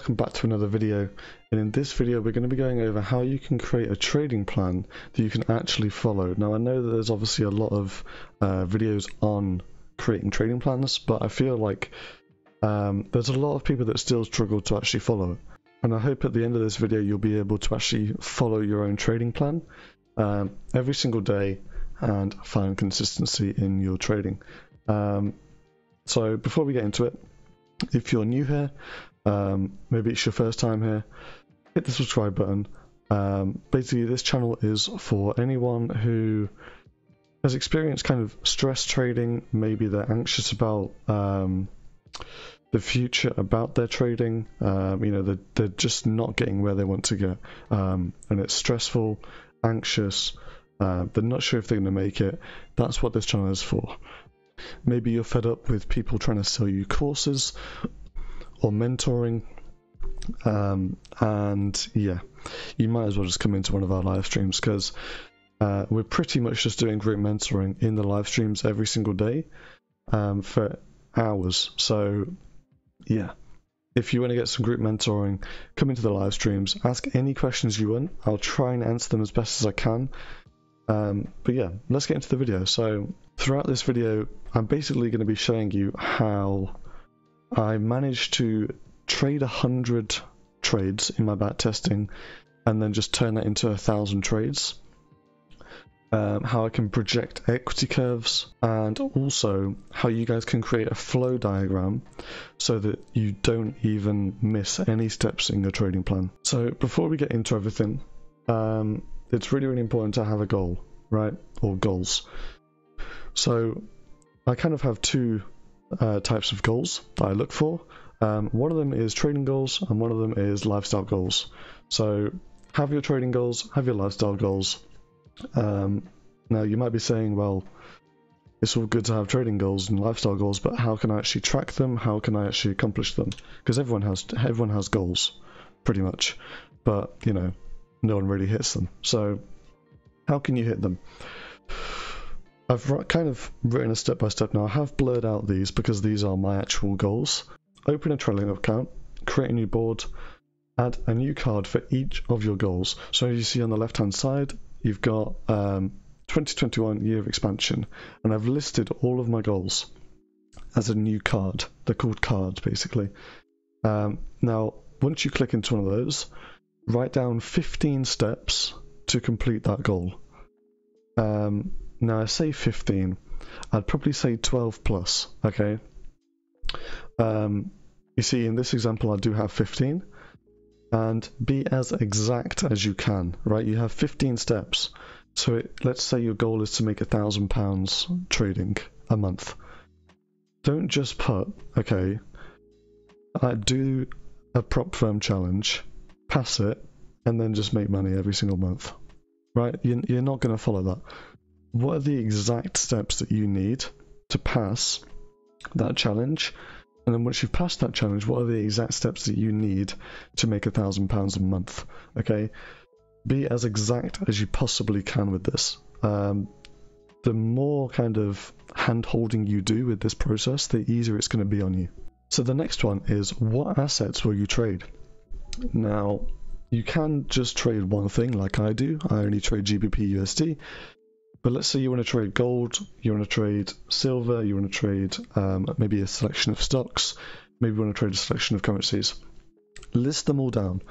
welcome back to another video, and in this video we're going to be going over how you can create a trading plan that you can actually follow. Now I know that there's obviously a lot of videos on creating trading plans, but I feel like there's a lot of people that still struggle to actually follow it. And I hope at the end of this video you'll be able to actually follow your own trading plan every single day and find consistency in your trading. So before we get into it, if you're new here, maybe it's your first time here, hit the subscribe button. Basically this channel is for anyone who has experienced kind of stress trading. Maybe they're anxious about the future, about their trading. You know, they're just not getting where they want to get, and it's stressful, anxious, they're not sure if they're going to make it. That's what this channel is for. Maybe you're fed up with people trying to sell you courses or mentoring, and yeah, you might as well just come into one of our live streams, because we're pretty much just doing group mentoring in the live streams every single day for hours. So yeah, if you want to get some group mentoring, come into the live streams, ask any questions you want. I'll try and answer them as best as I can. But yeah, let's get into the video. So throughout this video, I'm basically going to be showing you how I managed to trade 100 trades in my back testing and then just turn that into 1,000 trades. How I can project equity curves, and also how you guys can create a flow diagram so that you don't even miss any steps in your trading plan. So before we get into everything, it's really, really important to have a goal, right? Or goals. So I kind of have two types of goals that I look for. One of them is trading goals and one of them is lifestyle goals. So have your trading goals, have your lifestyle goals. Now you might be saying, well, it's all good to have trading goals and lifestyle goals, but how can I actually track them? How can I actually accomplish them? Because everyone has goals, pretty much, but you know, no one really hits them. So how can you hit them? I've kind of written a step-by-step now. I have blurred out these because these are my actual goals. Open a Trello account, create a new board, add a new card for each of your goals. So as you see on the left-hand side, you've got 2021 year of expansion, and I've listed all of my goals as a new card. They're called cards, basically. Now, once you click into one of those, write down 15 steps to complete that goal. Now I say 15, I'd probably say 12 plus, okay? You see, in this example, I do have 15. And be as exact as you can, right? You have 15 steps. So let's say your goal is to make £1,000 trading a month. Don't just put, okay, I do a prop firm challenge, pass it, and then just make money every single month, right? You're not going to follow that. What are the exact steps that you need to pass that challenge? And then once you've passed that challenge, what are the exact steps that you need to make £1,000 a month? Okay, be as exact as you possibly can with this. The more kind of hand-holding you do with this process, the easier it's going to be on you. So the next one is, what assets will you trade? Now, you can just trade one thing like I do. I only trade GBP USD. But let's say you want to trade gold, you want to trade silver, you want to trade maybe a selection of stocks, maybe you want to trade a selection of currencies. List them all down.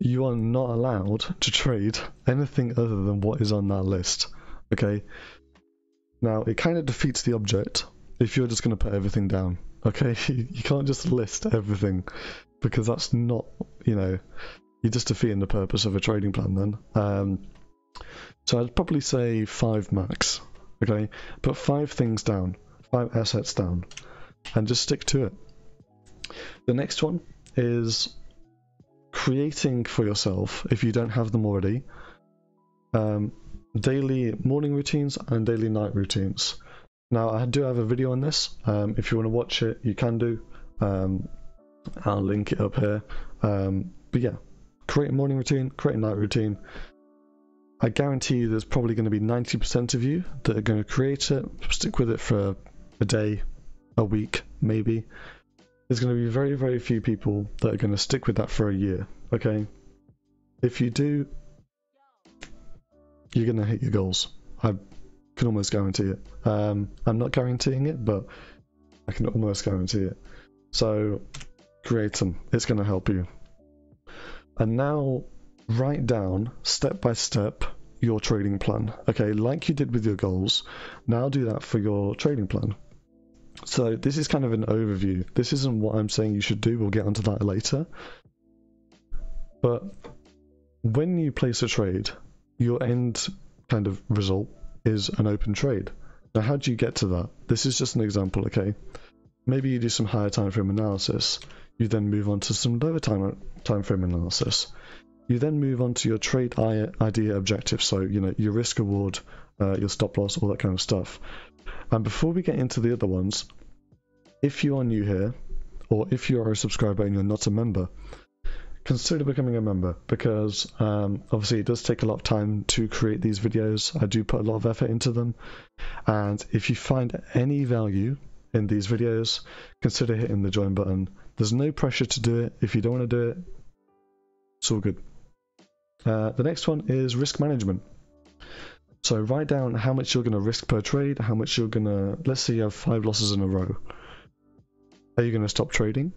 You are not allowed to trade anything other than what is on that list, okay? Now, it kind of defeats the object if you're just going to put everything down, okay? You can't just list everything, because that's not, you know, you're just defeating the purpose of a trading plan then. So I'd probably say 5 max, okay? Put 5 things down, 5 assets down, and just stick to it. The next one is creating for yourself, if you don't have them already, daily morning routines and daily night routines. Now, I do have a video on this. If you want to watch it, you can do. I'll link it up here. But yeah, create a morning routine, create a night routine. I guarantee you there's probably going to be 90% of you that are going to create it, stick with it for a day, a week, maybe, there's going to be very, very few people that are going to stick with that for a year, okay? If you do, you're going to hit your goals. I can almost guarantee it. I'm not guaranteeing it, but I can almost guarantee it. So create them. It's going to help you. And now write down step by step your trading plan, okay, like you did with your goals. Now do that for your trading plan. So this is kind of an overview. This isn't what I'm saying you should do. We'll get onto that later. But when you place a trade, your end kind of result is an open trade. Now, how do you get to that? This is just an example, okay? Maybe you do some higher time frame analysis. You then move on to some lower time frame analysis. You then move on to your trade idea objective, so you know, your risk reward, your stop loss, all that kind of stuff. And before we get into the other ones, if you are new here, or if you are a subscriber and you're not a member, consider becoming a member, because obviously it does take a lot of time to create these videos. I do put a lot of effort into them, and if you find any value in these videos, consider hitting the join button. There's no pressure to do it. If you don't want to do it, it's all good. The next one is risk management. So write down how much you're going to risk per trade, how much you're going to, let's say you have 5 losses in a row. Are you going to stop trading?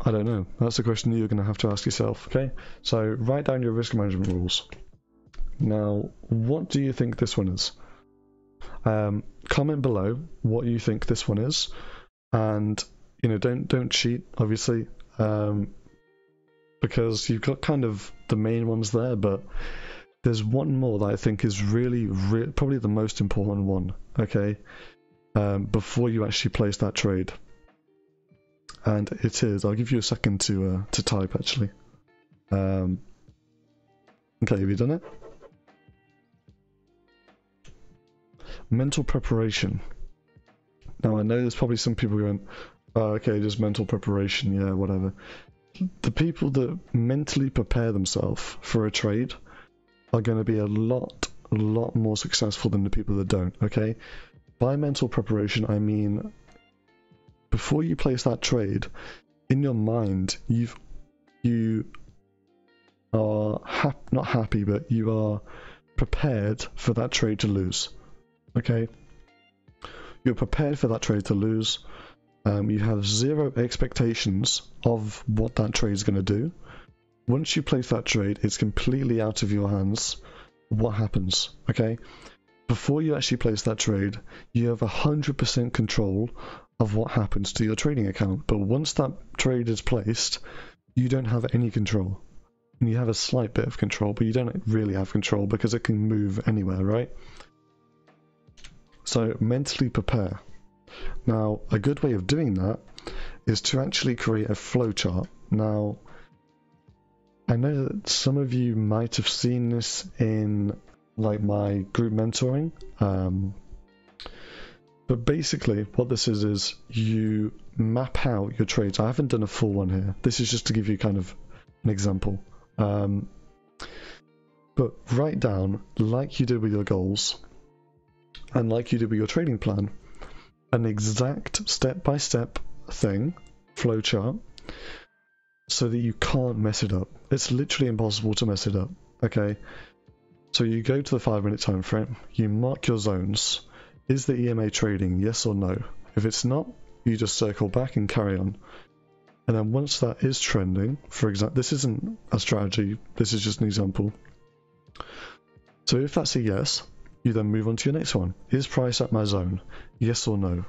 I don't know. That's the question you're going to have to ask yourself, okay? So write down your risk management rules. Now, what do you think this one is? Comment below what you think this one is, and you know, don't cheat, obviously, because you've got kind of the main ones there, but there's one more that I think is really, probably the most important one, okay, before you actually place that trade. And it is, I'll give you a second to type, actually. Okay, have you done it? Mental preparation. Now, I know there's probably some people going, oh, okay, just mental preparation, yeah, whatever. The people that mentally prepare themselves for a trade are going to be a lot more successful than the people that don't, okay? By mental preparation, I mean, before you place that trade, in your mind, you are not happy, but you are prepared for that trade to lose, okay? You're prepared for that trade to lose. You have zero expectations of what that trade is going to do. Once you place that trade, it's completely out of your hands what happens, okay? Before you actually place that trade, you have 100% control of what happens to your trading account. But once that trade is placed, you don't have any control. And you have a slight bit of control, but you don't really have control because it can move anywhere, right? So mentally prepare. Now, a good way of doing that is to actually create a flowchart. Now, I know that some of you might have seen this in like my group mentoring, but basically what this is you map out your trades. I haven't done a full one here. This is just to give you kind of an example. But write down, like you did with your goals and like you did with your trading plan, an exact step-by-step thing, flowchart, so that you can't mess it up. It's literally impossible to mess it up, okay? So you go to the 5-minute time frame, you mark your zones. Is the EMA trading, yes or no? If it's not, you just circle back and carry on. And then once that is trending, for example, this isn't a strategy, this is just an example. So if that's a yes, you then move on to your next one. Is price at my zone, yes or no?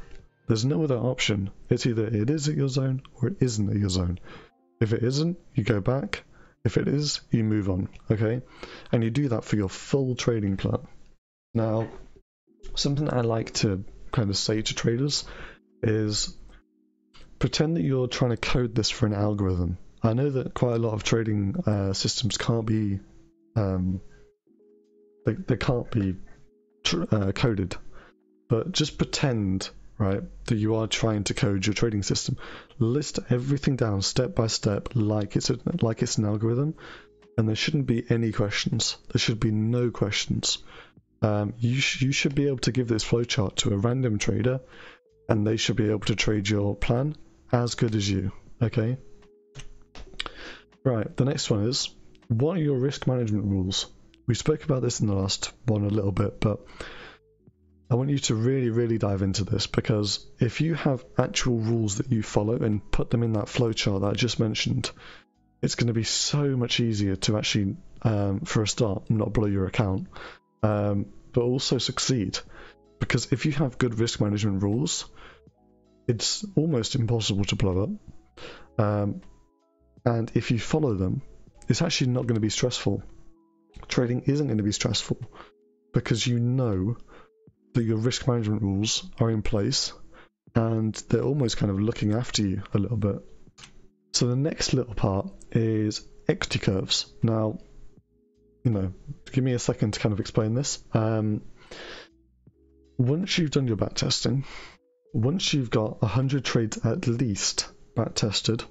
There's no other option. It's either it is at your zone or it isn't at your zone. If it isn't, you go back. If it is, you move on, okay? And you do that for your full trading plan. Now, something I like to kind of say to traders is pretend that you're trying to code this for an algorithm. I know that quite a lot of trading systems can't be, they can't be coded, but just pretend, right, that you are trying to code your trading system. List everything down step by step like it's an algorithm, and there shouldn't be any questions. There should be no questions. You should be able to give this flowchart to a random trader, and they should be able to trade your plan as good as you. Okay. Right, the next one is, what are your risk management rules? We spoke about this in the last one a little bit, but I want you to really dive into this, because if you have actual rules that you follow and put them in that flowchart that I just mentioned, it's going to be so much easier to actually, for a start, not blow your account, but also succeed. Because if you have good risk management rules, it's almost impossible to blow up. And if you follow them, it's actually not going to be stressful. Trading isn't going to be stressful because you know that your risk management rules are in place and they're almost kind of looking after you a little bit. So the next little part is equity curves. Now, you know, give me a second to kind of explain this. Once you've done your back testing, once you've got 100 trades at least back tested,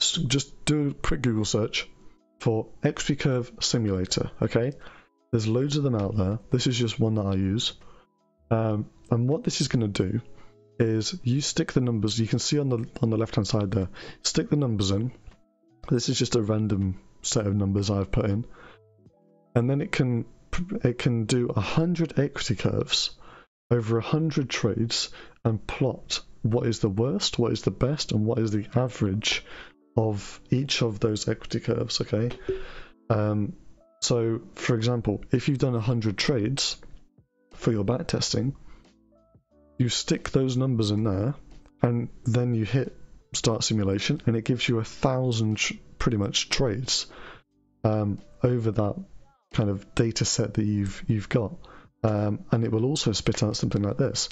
just do a quick Google search for equity curve simulator. Okay, there's loads of them out there. This is just one that I use, and what this is going to do is you stick the numbers, you can see on the left hand side there, stick the numbers in. This is just a random set of numbers I've put in, and then it can do 100 equity curves over 100 trades and plot what is the worst, what is the best, and what is the average of each of those equity curves. Okay, so for example, if you've done 100 trades for your back testing, you stick those numbers in there, and then you hit start simulation, and it gives you 1,000 pretty much trades over that kind of data set that you've got, and it will also spit out something like this.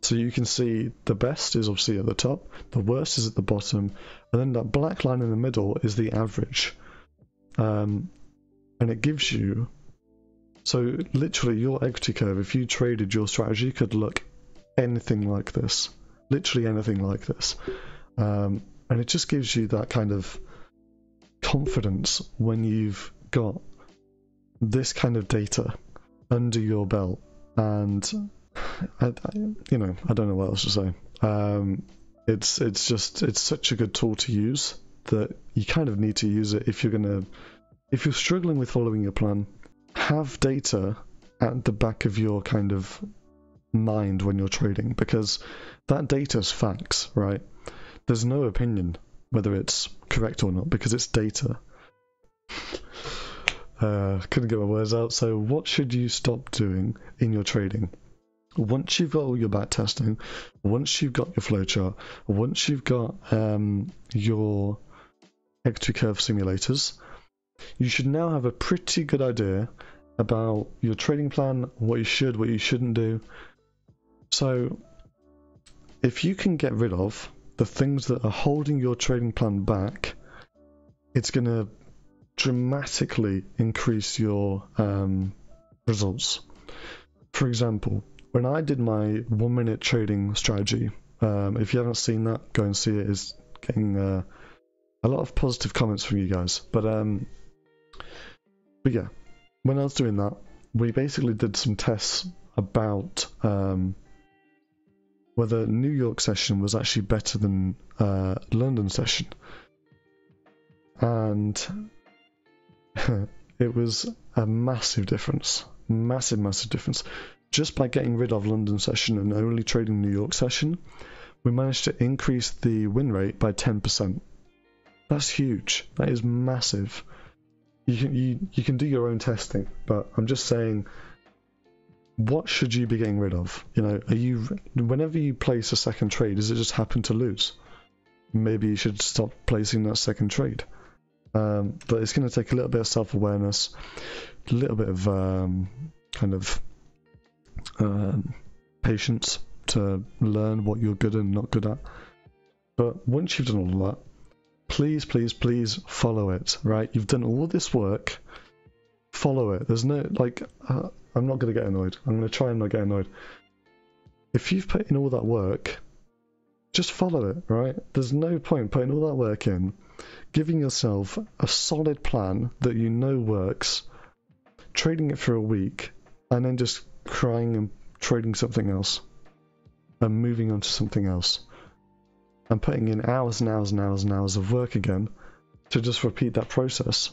So you can see the best is obviously at the top, the worst is at the bottom, and then that black line in the middle is the average. And it gives you, so literally your equity curve, if you traded your strategy, could look anything like this, literally anything like this. And it just gives you that kind of confidence when you've got this kind of data under your belt. And you know, I don't know what else to say. It's such a good tool to use that you kind of need to use it if you're gonna, if you're struggling with following your plan. Have data at the back of your kind of mind when you're trading, because that data's facts, right? There's no opinion whether it's correct or not because it's data. Couldn't get my words out. So what should you stop doing in your trading? Once you've got all your back testing, once you've got your flowchart, once you've got your equity curve simulators, you should now have a pretty good idea about your trading plan, what you should, what you shouldn't do. So if you can get rid of the things that are holding your trading plan back, it's going to dramatically increase your results. For example, when I did my 1-minute trading strategy, if you haven't seen that, go and see it. It's getting a lot of positive comments from you guys. But yeah, when I was doing that, we basically did some tests about whether New York session was actually better than London session. And it was a massive difference. Massive difference. Just by getting rid of London session and only trading New York session, we managed to increase the win rate by 10%. That's huge. That is massive. You can do your own testing, but I'm just saying, what should you be getting rid of? You know, whenever you place a second trade, does it just happen to lose? Maybe you should stop placing that second trade. But it's going to take a little bit of self-awareness, a little bit of patience to learn what you're good and not good at. But once you've done all of that, please follow it, right? You've done all this work, follow it. There's no like, I'm not going to get annoyed. I'm going to try and not get annoyed. If you've put in all that work, just follow it, right? There's no point putting all that work in, giving yourself a solid plan that you know works, trading it for a week, and then just crying and trading something else and moving on to something else. and putting in hours and hours and hours and hours of work again to just repeat that process.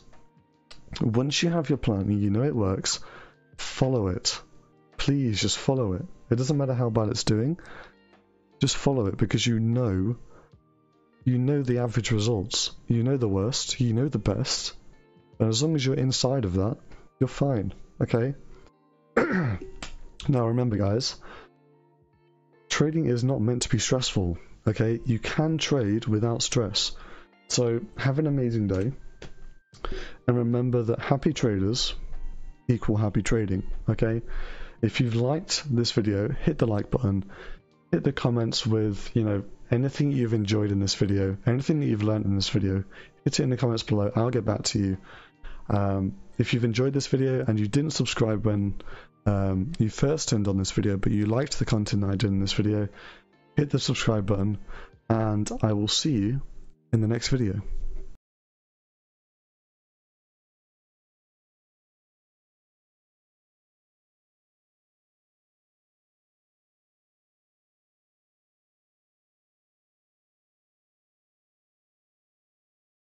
Once you have your plan and you know it works, follow it. Please just follow it. It doesn't matter how bad it's doing, just follow it, because you know the average results, you know the worst, you know the best, and as long as you're inside of that, you're fine, okay? Now remember, guys, trading is not meant to be stressful, okay? You can trade without stress. So have an amazing day, and remember that happy traders equal happy trading, okay? If you've liked this video, hit the like button, hit the comments with, you know, anything you've enjoyed in this video, anything that you've learned in this video, hit it in the comments below. I'll get back to you. If you've enjoyed this video and you didn't subscribe when you first turned on this video, but you liked the content I did in this video, hit the subscribe button, and I will see you in the next video.